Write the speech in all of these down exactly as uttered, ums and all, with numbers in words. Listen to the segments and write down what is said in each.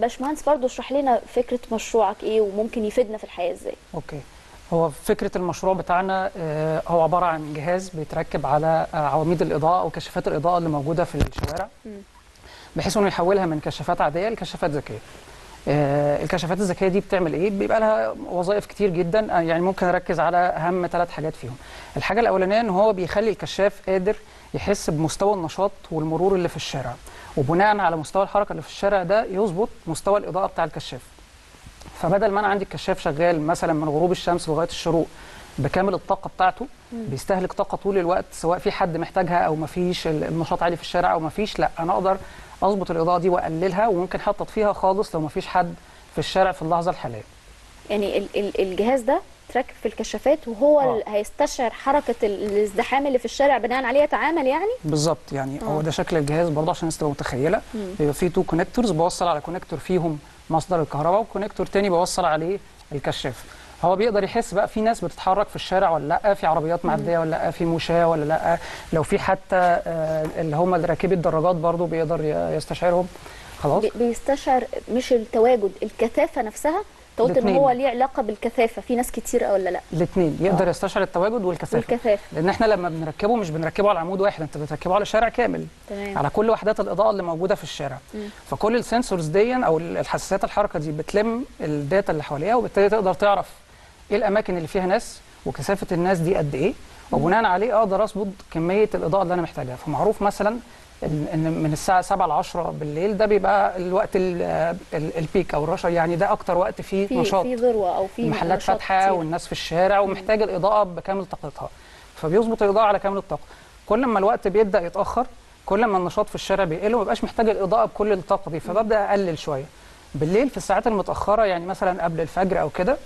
باشمهندس برضو اشرح لنا فكره مشروعك ايه وممكن يفيدنا في الحياه ازاي؟ اوكي، هو فكره المشروع بتاعنا هو عباره عن جهاز بيتركب على عواميد الاضاءه وكشافات الاضاءه اللي موجوده في الشوارع، بحيث انه يحولها من كشافات عاديه لكشافات ذكيه. الكشافات الذكيه دي بتعمل ايه؟ بيبقى لها وظائف كتير جدا، يعني ممكن اركز على اهم ثلاث حاجات فيهم. الحاجه الاولانيه ان هو بيخلي الكشاف قادر يحس بمستوى النشاط والمرور اللي في الشارع، وبناء على مستوى الحركه اللي في الشارع ده يظبط مستوى الاضاءه بتاع الكشاف. فبدل ما انا عندي الكشاف شغال مثلا من غروب الشمس لغايه الشروق بكامل الطاقه بتاعته، بيستهلك طاقه طول الوقت سواء في حد محتاجها او ما فيش، النشاط عالي في الشارع او ما فيش، لا انا اقدر اظبط الاضاءه دي واقللها، وممكن احط اطفيها خالص لو ما فيش حد في الشارع في اللحظه الحاليه. يعني الجهاز ده تركب في الكشافات وهو آه. هيستشعر حركه الازدحام اللي في الشارع بناء عليه يتعامل يعني؟ بالظبط، يعني آه. هو ده شكل الجهاز برضه عشان الناس تبقى متخيله. بيبقى فيه تو كونكتورز، بوصل على كونكتور فيهم مصدر الكهرباء وكونكتور تاني بوصل عليه الكشاف. هو بيقدر يحس بقى في ناس بتتحرك في الشارع ولا لا، في عربيات معديه ولا لا، في مشاة ولا لا، لو في حتى اللي هم راكبي الدراجات برضو بيقدر يستشعرهم. خلاص بيستشعر مش التواجد، الكثافه نفسها. قلت ان هو ليه علاقه بالكثافه، في ناس كتير ولا لا؟ الاثنين يقدر آه. يستشعر التواجد والكثافه. والكثافه لان احنا لما بنركبه مش بنركبه على عمود واحد، انت بتركبه على شارع كامل. تمام. على كل وحدات الاضاءه اللي موجوده في الشارع. م. فكل السنسورز دي او الحساسات الحركه دي بتلم الداتا اللي حواليها، وبالتالي تقدر تعرف ايه الاماكن اللي فيها ناس وكثافه الناس دي قد ايه، وبناء عليه اقدر اظبط كميه الاضاءه اللي انا محتاجها. فمعروف مثلا ان من الساعه سبعة لعشرة بالليل ده بيبقى الوقت البيك او الرشا، يعني ده اكتر وقت فيه في نشاط، في ذروه او في محلات فاتحه والناس في الشارع ومحتاج الاضاءه بكامل طاقتها، فبيظبط الاضاءه على كامل الطاقه. كل ما الوقت بيبدا يتاخر كل ما النشاط في الشارع بيقل وما بقاش محتاج الاضاءه بكل الطاقه دي، فببدا اقلل شويه. بالليل في الساعات المتاخره يعني مثلا قبل الفجر او كده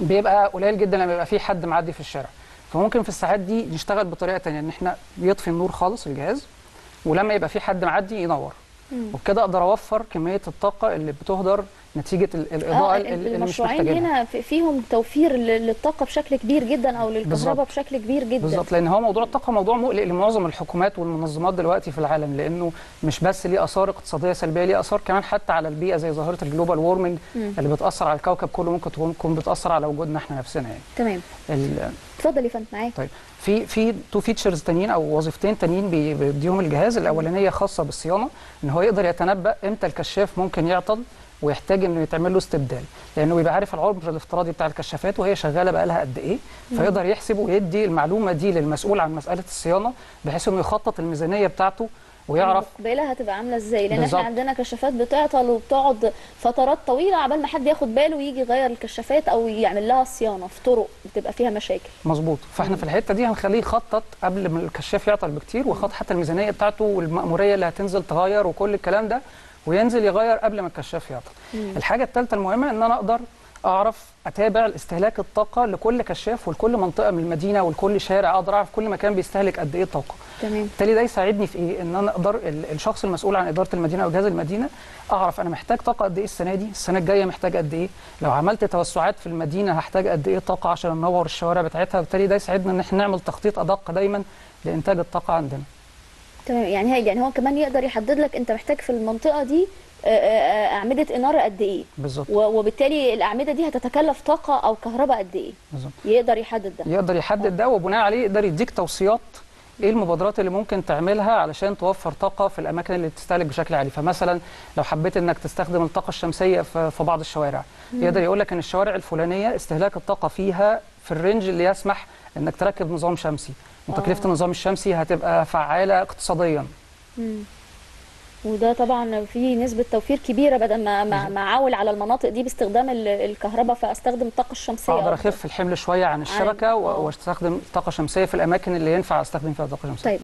بيبقى قليل جدا لما بيبقى في حد معدي في الشارع، فممكن في الساعات دي نشتغل بطريقه ثانيه ان احنا بيطفي النور خالص الجهاز، ولما يبقى في حد معدي ينور، وبكده اقدر اوفر كميه الطاقه اللي بتهدر نتيجه الاضاءه آه اللي مش محتاجينها. المشروعين هنا فيهم توفير للطاقه بشكل كبير جدا او للكهرباء بشكل كبير جدا. بالظبط، لان هو موضوع الطاقه موضوع مقلق لمعظم الحكومات والمنظمات دلوقتي في العالم، لانه مش بس ليه اثار اقتصاديه سلبيه، ليه اثار كمان حتى على البيئه زي ظاهره الجلوبال وورمنج اللي بتاثر على الكوكب كله، ممكن تكون بتاثر على وجودنا احنا نفسنا يعني. تمام، اتفضل يا فندم معاك. طيب، في في تو فيتشرز تانيين او وظيفتين تانيين بيديهم الجهاز. الاولانيه خاصه بالصيانه، ان هو يقدر يتنبأ امتى الكشاف ممكن يعطل ويحتاج انه يتعمل له استبدال، لانه بيبقى عارف العمر الافتراضي بتاع الكشافات وهي شغاله بقى لها قد ايه، فيقدر يحسب ويدي المعلومه دي للمسؤول عن مساله الصيانه بحيث انه يخطط الميزانيه بتاعته ويعرف مستقبلها هتبقى عامله ازاي، لان بالزبط. احنا عندنا كشافات بتعطل وبتقعد فترات طويله عبال ما حد ياخد باله ويجي يغير الكشافات او يعمل لها صيانه في طرق بتبقى فيها مشاكل. مظبوط، فاحنا في الحته دي هنخليه يخطط قبل ما الكشاف يعطل بكتير، وخط حتى الميزانيه بتاعته والمأموريه اللي هتنزل تغير وكل الكلام ده، وينزل يغير قبل ما الكشاف يعطل. مم. الحاجه الثالثه المهمه ان انا اقدر اعرف اتابع استهلاك الطاقه لكل كشاف ولكل منطقه من المدينه ولكل شارع، اقدر اعرف كل مكان بيستهلك قد ايه طاقه. تمام. بالتالي ده يساعدني في ايه؟ ان انا اقدر الشخص المسؤول عن اداره المدينه او جهاز المدينه اعرف انا محتاج طاقه قد ايه السنه دي، السنه الجايه محتاج قد ايه، لو عملت توسعات في المدينه هحتاج قد ايه طاقه عشان انور الشوارع بتاعتها. بالتالي ده يساعدنا ان احنا نعمل تخطيط ادق دايما لانتاج الطاقه عندنا. تمام، يعني هي يعني هو كمان يقدر يحدد لك انت محتاج في المنطقه دي اعمده اناره قد ايه بالظبط، وبالتالي الاعمده دي هتتكلف طاقه او كهرباء قد ايه بالظبط، يقدر يحدد ده يقدر يحدد ده وبناء عليه يقدر يديك توصيات ايه المبادرات اللي ممكن تعملها علشان توفر طاقه في الاماكن اللي بتستهلك بشكل عالي. فمثلا لو حبيت انك تستخدم الطاقه الشمسيه في بعض الشوارع، مم. يقدر يقول لك ان الشوارع الفلانيه استهلاك الطاقه فيها في الرينج اللي يسمح انك تركب نظام شمسي، وتكلفه النظام الشمسي هتبقى فعاله اقتصاديا. مم. وده طبعا في نسبه توفير كبيره، بدل ما ما اعول على المناطق دي باستخدام الكهرباء فاستخدم الطاقه الشمسيه، اقدر اخف الحمل شويه عن الشبكه واستخدم طاقه شمسيه في الاماكن اللي ينفع استخدم فيها طاقه شمسيه. طيب.